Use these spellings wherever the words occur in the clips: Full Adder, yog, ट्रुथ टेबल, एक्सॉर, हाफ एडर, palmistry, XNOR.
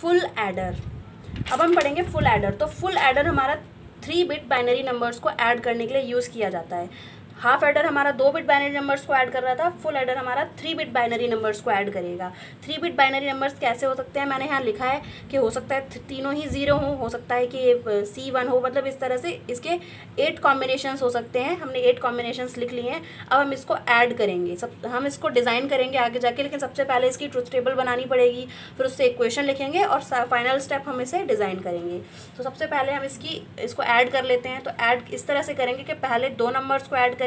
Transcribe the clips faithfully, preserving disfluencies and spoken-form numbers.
Full adder. अब हम पढ़ेंगे फुल एडर। तो फुल एडर हमारा थ्री बिट बाइनरी नंबर्स को ऐड करने के लिए यूज़ किया जाता है। हाफ एडर हमारा दो बिट बाइनरी नंबर्स को ऐड कर रहा था, फुल एडर हमारा थ्री बिट बाइनरी नंबर्स को ऐड करेगा। थ्री बिट बाइनरी नंबर्स कैसे हो सकते हैं, मैंने यहाँ लिखा है कि हो सकता है तीनों ही जीरो हो, हो सकता है कि सी वन हो, मतलब इस तरह से इसके एट कॉम्बिनेशंस हो सकते हैं। हमने एट कॉम्बिनेशंस लिख लिए हैं। अब हम इसको ऐड करेंगे, सब हम इसको डिज़ाइन करेंगे आगे जाके, लेकिन सबसे पहले इसकी ट्रुथ टेबल बनानी पड़ेगी, फिर उससे एक क्वेश्चन लिखेंगे और फाइनल स्टेप हम इसे डिज़ाइन करेंगे। तो सबसे पहले हम इसकी इसको ऐड कर लेते हैं। तो ऐड इस तरह से करेंगे कि पहले दो नंबर्स को ऐड करेंगे,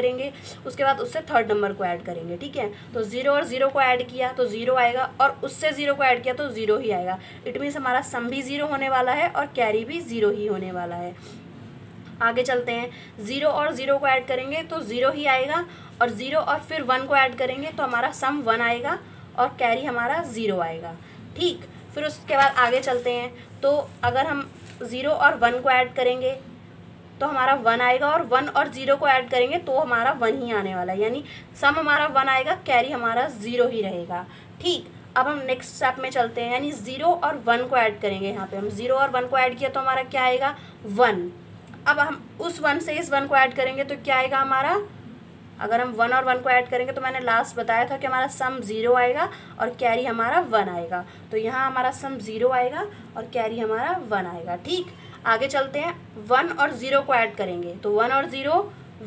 उसके बाद उससे थर्ड नंबर को ऐड करेंगे। ठीक है, तो जीरो और जीरो को ऐड किया तो जीरो आएगा, और उससे जीरो को ऐड किया तो जीरो ही आएगा। इट मीन्स हमारा सम भी जीरो होने वाला है और कैरी भी जीरो ही होने वाला है। आगे चलते हैं, जीरो और जीरो को ऐड करेंगे तो जीरो ही आएगा, और जीरो और फिर वन को ऐड करेंगे तो हमारा सम वन आएगा और कैरी हमारा जीरो आएगा। ठीक, फिर उसके बाद आगे चलते हैं। तो अगर हम जीरो और वन को ऐड करेंगे तो हमारा वन आएगा, और वन और ज़ीरो को ऐड करेंगे तो हमारा वन ही आने वाला है, यानी सम हमारा वन आएगा, कैरी हमारा ज़ीरो ही रहेगा। ठीक, अब हम नेक्स्ट स्टेप में चलते हैं, यानी ज़ीरो और वन को ऐड करेंगे। यहाँ पे हम ज़ीरो और वन को ऐड किया तो हमारा क्या आएगा, वन। अब हम उस वन से इस वन को ऐड करेंगे तो क्या आएगा हमारा, अगर हम वन और वन को ऐड करेंगे तो मैंने लास्ट बताया था कि हमारा सम ज़ीरो आएगा और कैरी हमारा वन आएगा। तो यहाँ हमारा सम ज़ीरो आएगा और कैरी हमारा वन आएगा। ठीक, आगे चलते हैं, वन और ज़ीरो को ऐड करेंगे तो वन और ज़ीरो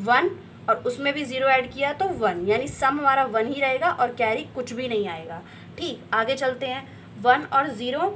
वन, और उसमें भी ज़ीरो ऐड किया तो वन, यानी सम हमारा वन ही रहेगा और कैरी कुछ भी नहीं आएगा। ठीक, आगे चलते हैं, वन और ज़ीरो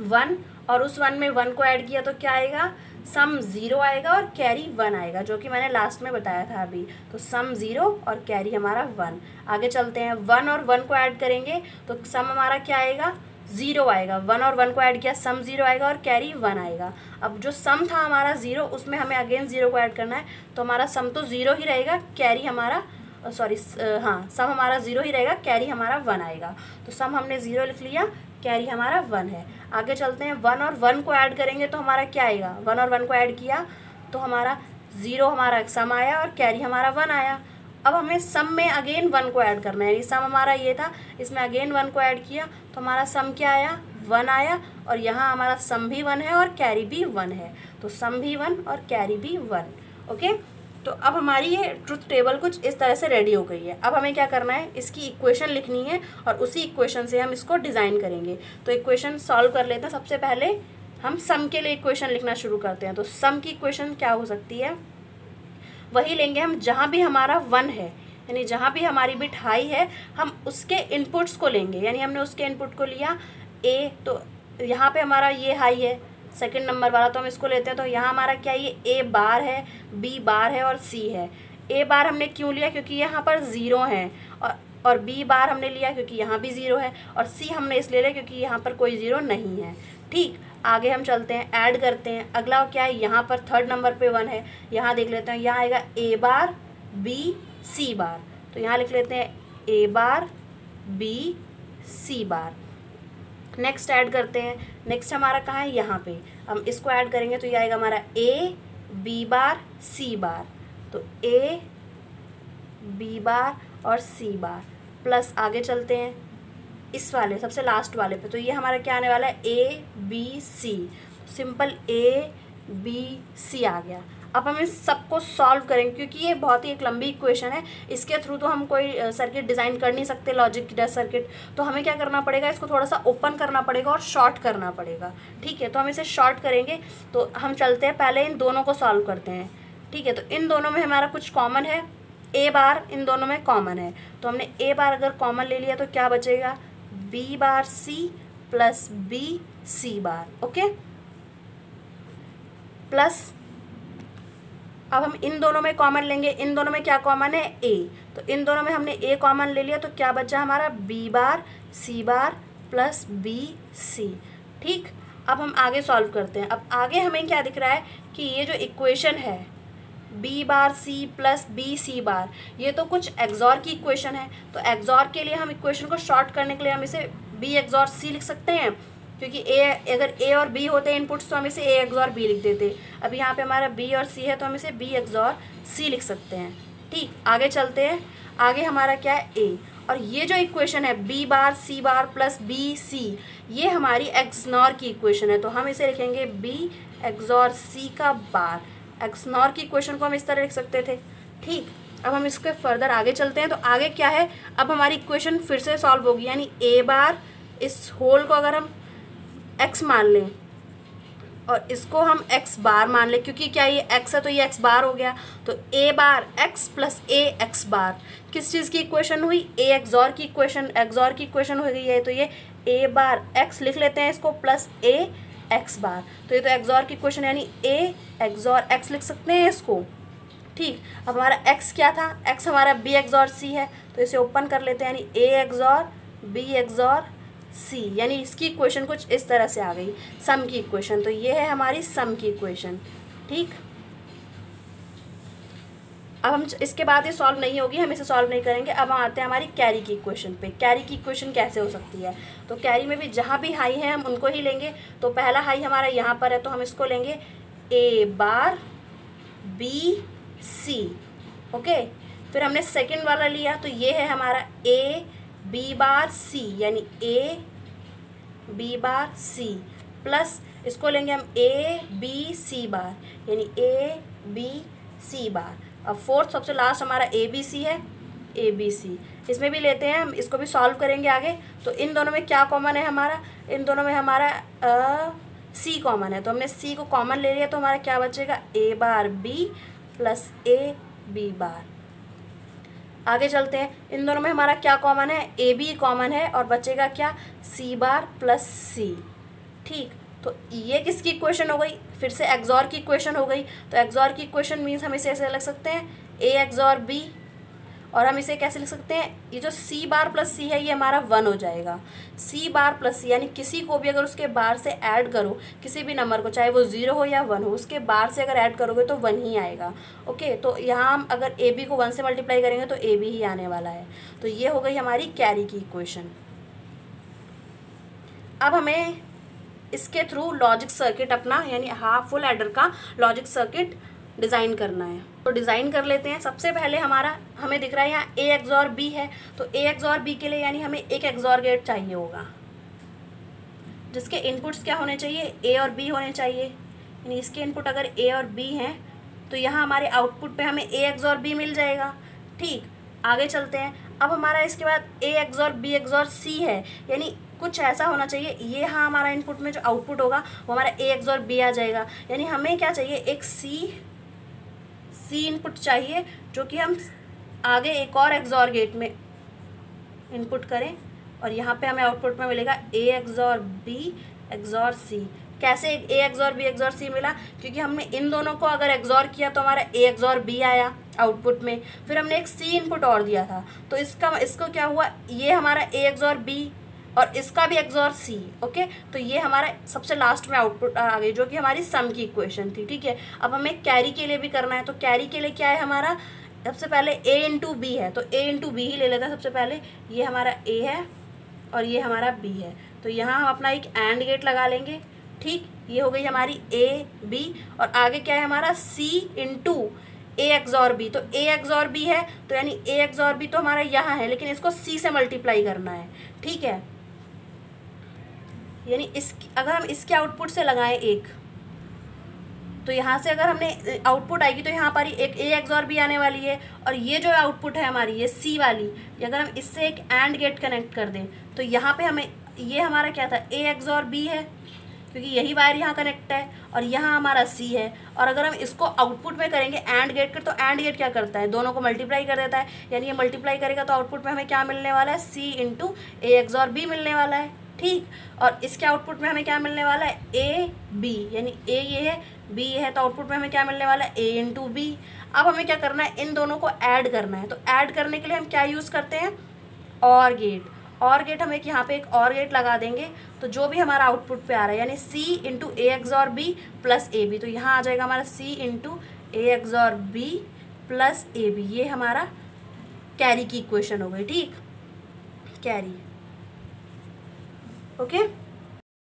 वन, और उस वन में वन को ऐड किया तो क्या आएगा, सम ज़ीरो आएगा और कैरी वन आएगा, जो कि मैंने लास्ट में बताया था अभी। तो सम ज़ीरो और कैरी हमारा वन। आगे चलते हैं, वन और वन को ऐड करेंगे तो सम हमारा क्या आएगा, ज़ीरो आएगा। वन और वन को ऐड किया सम ज़ीरो आएगा और कैरी वन आएगा। अब जो सम था हमारा ज़ीरो, उसमें हमें अगेन ज़ीरो को ऐड करना है, तो हमारा सम तो ज़ीरो ही रहेगा, कैरी हमारा सॉरी हाँ सम हमारा ज़ीरो ही रहेगा, कैरी हमारा वन आएगा। तो सम हमने ज़ीरो लिख लिया, कैरी हमारा वन है। आगे चलते हैं, वन और वन को ऐड करेंगे तो हमारा क्या आएगा, वन और वन को ऐड किया तो हमारा ज़ीरो हमारा सम आया और कैरी हमारा वन आया। अब हमें सम में अगेन वन को ऐड करना है, यानी सम हमारा ये था, इसमें अगेन वन को ऐड किया तो हमारा सम क्या आया, वन आया, और यहाँ हमारा सम भी वन है और कैरी भी वन है। तो सम भी वन और कैरी भी वन। ओके, तो अब हमारी ये ट्रुथ टेबल कुछ इस तरह से रेडी हो गई है। अब हमें क्या करना है, इसकी इक्वेशन लिखनी है और उसी इक्वेशन से हम इसको डिज़ाइन करेंगे। तो इक्वेशन सॉल्व कर लेते हैं। सबसे पहले हम सम के लिए इक्वेशन लिखना शुरू करते हैं। तो सम की इक्वेशन क्या हो सकती है, वही लेंगे हम जहाँ भी हमारा वन है, यानी जहाँ भी हमारी बिट हाई है, हम उसके इनपुट्स को लेंगे। यानी हमने उसके इनपुट को लिया ए, तो यहाँ पे हमारा ये हाई है, सेकंड नंबर वाला, तो हम इसको लेते हैं। तो यहाँ हमारा क्या, ये ए बार है, बी बार है और सी है। ए बार हमने क्यों लिया, क्योंकि यहाँ पर ज़ीरो हैं, और और बी बार हमने लिया क्योंकि यहाँ भी ज़ीरो है, और सी हमने इसलिए लिया क्योंकि यहाँ पर कोई ज़ीरो नहीं है। ठीक, आगे हम चलते हैं, ऐड करते हैं। अगला क्या है, यहाँ पर थर्ड नंबर पे वन है, यहाँ देख लेते हैं, यहाँ आएगा ए बार बी सी बार, तो यहाँ लिख लेते हैं A bar B C bar. Next add करते हैं, नेक्स्ट हमारा कहाँ है, यहाँ पे हम इसको ऐड करेंगे तो ये आएगा हमारा ए बी बार सी बार। तो ए बी बार और सी बार प्लस, आगे चलते हैं इस वाले सबसे लास्ट वाले पे, तो ये हमारा क्या आने वाला है, A B C, simple A B C आ गया। अब हम इस सबको सॉल्व करेंगे, क्योंकि ये बहुत ही एक लंबी इक्वेशन है, इसके थ्रू तो हम कोई सर्किट डिज़ाइन कर नहीं सकते, लॉजिक सर्किट। तो हमें क्या करना पड़ेगा, इसको थोड़ा सा ओपन करना पड़ेगा और शॉर्ट करना पड़ेगा। ठीक है, तो हम इसे शॉर्ट करेंगे। तो हम चलते हैं, पहले इन दोनों को सॉल्व करते हैं। ठीक है, तो इन दोनों में हमारा कुछ कॉमन है, ए बार इन दोनों में कॉमन है, तो हमने ए बार अगर कॉमन ले लिया तो क्या बचेगा, B bar C plus B C bar. Okay, plus अब हम इन दोनों में कॉमन लेंगे, इन दोनों में क्या कॉमन है, ए, तो इन दोनों में हमने ए कॉमन ले लिया तो क्या बचा हमारा, B bar C bar plus B C. ठीक, अब हम आगे सॉल्व करते हैं। अब आगे हमें क्या दिख रहा है कि ये जो इक्वेशन है B bar C plus B C bar, ये तो कुछ एक्सॉर की इक्वेशन है, तो एक्सॉर के लिए हम इक्वेशन को शॉर्ट करने के लिए हम इसे बी एक्सॉर सी लिख सकते हैं, क्योंकि ए अगर ए और बी होते हैं इनपुट्स तो हम इसे ए एक्सॉर बी लिख देते। अब यहाँ पे हमारा बी और सी है तो हम इसे बी एक्सॉर सी लिख सकते हैं। ठीक, आगे चलते हैं। आगे हमारा क्या है, ए, और ये जो इक्वेशन है B bar C bar plus B C, ये हमारी एक्स नॉर की इक्वेशन है। तो हम इसे लिखेंगे बी एक्स और सी का बार। एक्स नॉर की इक्वेशन को हम इस तरह लिख सकते थे। ठीक, अब हम इसके फर्दर आगे चलते हैं। तो आगे क्या है, अब हमारी इक्वेशन फिर से सॉल्व होगी, यानी ए बार इस होल को अगर हम एक्स मान लें और इसको हम एक्स बार मान लें, क्योंकि क्या ये एक्स है तो ये एक्स बार हो गया। तो A bar X plus A X bar किस चीज़ की इक्वेशन हुई, ए एक्सॉर की इक्वेशन, एक्सॉर की इक्वेशन हो गई है। तो ये ए बार एक्स लिख लेते हैं इसको प्लस ए एक्स बार। तो ये तो एक्सॉर की इक्वेशन यानी ए एक्सॉर एक्स लिख सकते हैं इसको। ठीक, अब हमारा एक्स क्या था, एक्स हमारा बी एक्सॉर सी है, तो इसे ओपन कर लेते हैं, यानी A एक्सॉर B एक्सॉर C, यानी इसकी इक्वेशन कुछ इस तरह से आ गई, सम की इक्वेशन। तो ये है हमारी सम की इक्वेशन। ठीक, अब हम इसके बाद ये सॉल्व नहीं होगी, हम इसे सॉल्व नहीं करेंगे। अब हम आते हैं हमारी कैरी की इक्वेशन पे। कैरी की इक्वेशन कैसे हो सकती है, तो कैरी में भी जहाँ भी हाई है हम उनको ही लेंगे। तो पहला हाई हमारा यहाँ पर है, तो हम इसको लेंगे ए बार बी सी। ओके, फिर हमने सेकेंड वाला लिया, तो ये है हमारा ए बी बार सी, यानी ए बी बार सी प्लस इसको लेंगे हम ए बी सी बार, यानी ए बी सी बार। अब फोर्थ सबसे लास्ट हमारा ए बी सी है, ए बी सी, इसमें भी लेते हैं हम, इसको भी सॉल्व करेंगे आगे। तो इन दोनों में क्या कॉमन है हमारा, इन दोनों में हमारा आ, सी कॉमन है, तो हमने सी को कॉमन ले लिया। तो हमारा क्या बचेगा, A bar B plus A B bar. आगे चलते हैं, इन दोनों में हमारा क्या कॉमन है, ए बी कॉमन है और बचेगा क्या, सी बार प्लस सी। ठीक, तो ये किसकी इक्वेशन हो गई, फिर से एक्सॉर की इक्वेशन हो गई। तो एक्सॉर की इक्वेशन मीन्स हम इसे ऐसे लिख सकते हैं ए एक्सॉर बी, और हम इसे कैसे लिख सकते हैं, ये जो सी बार प्लस सी है ये हमारा वन हो जाएगा। सी बार प्लस सी यानी किसी को भी अगर उसके बार से ऐड करो, किसी भी नंबर को, चाहे वो ज़ीरो हो या वन हो, उसके बार से अगर ऐड करोगे तो वन ही आएगा। ओके, तो यहाँ हम अगर ए बी को वन से मल्टीप्लाई करेंगे तो ए बी ही आने वाला है। तो ये हो गई हमारी कैरी की इक्वेशन। अब हमें इसके थ्रू लॉजिक सर्किट अपना, यानी हाफ फुल एडर का लॉजिक सर्किट डिज़ाइन करना है। तो डिज़ाइन कर लेते हैं। सबसे पहले हमारा, हमें दिख रहा है यहाँ ए एक्सॉर बी है, तो ए एक्सॉर बी के लिए यानी हमें एक एक्सॉर गेट चाहिए होगा, जिसके इनपुट्स क्या होने चाहिए, ए और बी होने चाहिए। यानी इसके इनपुट अगर ए और बी हैं तो यहाँ हमारे आउटपुट पे हमें ए एक्सॉर बी मिल जाएगा। ठीक, आगे चलते हैं। अब हमारा इसके बाद A एक्सॉर B एक्सॉर C है, यानी कुछ ऐसा होना चाहिए, ये हाँ हमारा इनपुट में जो आउटपुट होगा वो हमारा ए एक्सॉर बी आ जाएगा। यानी हमें क्या चाहिए, एक सी सी इनपुट चाहिए, जो कि हम आगे एक और एक्सॉर गेट में इनपुट करें और यहाँ पे हमें आउटपुट में मिलेगा A एक्सॉर B एक्सॉर C. कैसे A एक्सॉर B एक्सॉर C मिला, क्योंकि हमने इन दोनों को अगर एक्सॉर किया तो हमारा ए एक्सॉर बी आया आउटपुट में, फिर हमने एक सी इनपुट और दिया था, तो इसका इसको क्या हुआ, ये हमारा ए एक्सॉर बी और इसका भी एक्सॉर सी। ओके, तो ये हमारा सबसे लास्ट में आउटपुट आ गई, जो कि हमारी सम की इक्वेशन थी। ठीक है, अब हमें कैरी के लिए भी करना है। तो कैरी के लिए क्या है, हमारा सबसे पहले ए इंटू बी है, तो ए इंटू बी ही ले लेते हैं सबसे पहले। ये हमारा ए है और ये हमारा बी है, तो यहाँ हम अपना एक एंड गेट लगा लेंगे। ठीक, ये हो गई हमारी ए बी, और आगे क्या है हमारा, C into A एक्सॉर B. तो ए एक्सॉर बी है, तो यानी ए एक्सॉर बी तो हमारा यहाँ है, लेकिन इसको सी से मल्टीप्लाई करना है। ठीक है, यानी इस अगर हम इसके आउटपुट से लगाएं एक, तो यहाँ से अगर हमने आउटपुट आएगी तो यहाँ पर एक ए एक्सॉर बी आने वाली है, और ये जो आउटपुट है हमारी ये सी वाली, अगर हम इससे एक एंड गेट कनेक्ट कर दें तो यहाँ पे हमें, ये हमारा क्या था, ए एक्सॉर बी है, क्योंकि यही वायर यहाँ कनेक्ट है और यहाँ हमारा सी है। और अगर हम इसको आउटपुट में करेंगे एंड गेट कर, तो एंड गेट क्या करता है, दोनों को मल्टीप्लाई कर देता है, यानी ये मल्टीप्लाई करेगा तो आउटपुट में हमें क्या मिलने वाला है, C into A एक्सॉर B मिलने वाला है। ठीक, और इसके आउटपुट में हमें क्या मिलने वाला है, ए बी, यानी ए ये है बी ये है, तो आउटपुट में हमें क्या मिलने वाला है, ए इंटू बी। अब हमें क्या करना है, इन दोनों को ऐड करना है। तो ऐड करने के लिए हम क्या यूज़ करते हैं, और गेट। और गेट हम एक यहाँ पे एक और गेट लगा देंगे, तो जो भी हमारा आउटपुट पे आ रहा है, यानी C into A एक्सॉर B plus A B, तो यहाँ आ जाएगा हमारा C into A एक्सॉर B plus A B. ये हमारा कैरी की इक्वेशन हो गई। ठीक, कैरी। Okay okay?